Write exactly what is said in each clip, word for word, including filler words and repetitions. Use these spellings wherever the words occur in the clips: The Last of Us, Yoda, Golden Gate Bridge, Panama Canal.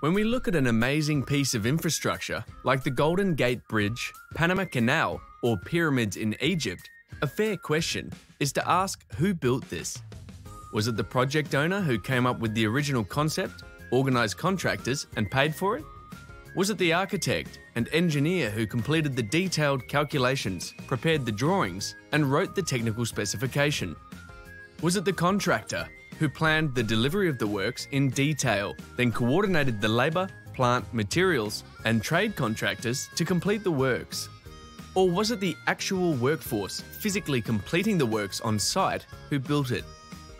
When we look at an amazing piece of infrastructure, like the Golden Gate Bridge, Panama Canal, or pyramids in Egypt, a fair question is to ask who built this. Was it the project owner who came up with the original concept, organised contractors and paid for it? Was it the architect and engineer who completed the detailed calculations, prepared the drawings and wrote the technical specification? Was it the contractor who planned the delivery of the works in detail, then coordinated the labour, plant, materials and trade contractors to complete the works? Or was it the actual workforce physically completing the works on site who built it?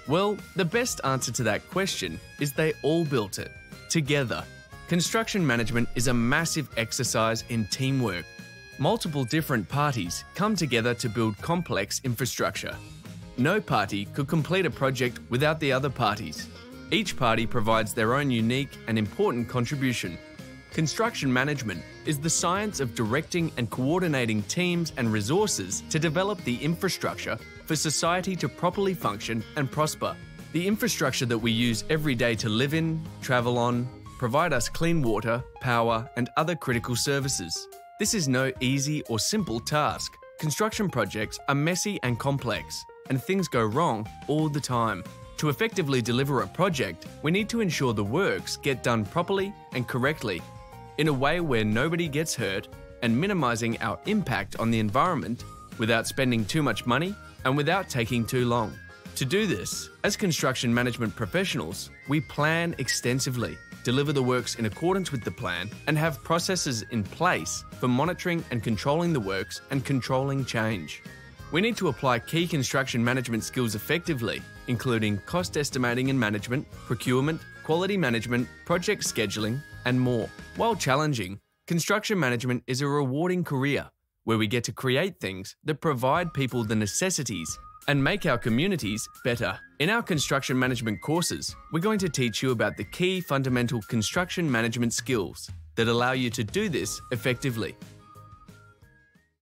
Well, the best answer to that question is they all built it, together. Construction management is a massive exercise in teamwork. Multiple different parties come together to build complex infrastructure. No party could complete a project without the other parties. Each party provides their own unique and important contribution. Construction management is the science of directing and coordinating teams and resources to develop the infrastructure for society to properly function and prosper. The infrastructure that we use every day to live in, travel on, provide us clean water, power, and other critical services. This is no easy or simple task. Construction projects are messy and complex, and things go wrong all the time. To effectively deliver a project, we need to ensure the works get done properly and correctly, in a way where nobody gets hurt and minimising our impact on the environment without spending too much money and without taking too long. To do this, as construction management professionals, we plan extensively, deliver the works in accordance with the plan, and have processes in place for monitoring and controlling the works and controlling change. We need to apply key construction management skills effectively, including cost estimating and management, procurement, quality management, project scheduling, and more. While challenging, construction management is a rewarding career where we get to create things that provide people the necessities and make our communities better. In our construction management courses, we're going to teach you about the key fundamental construction management skills that allow you to do this effectively.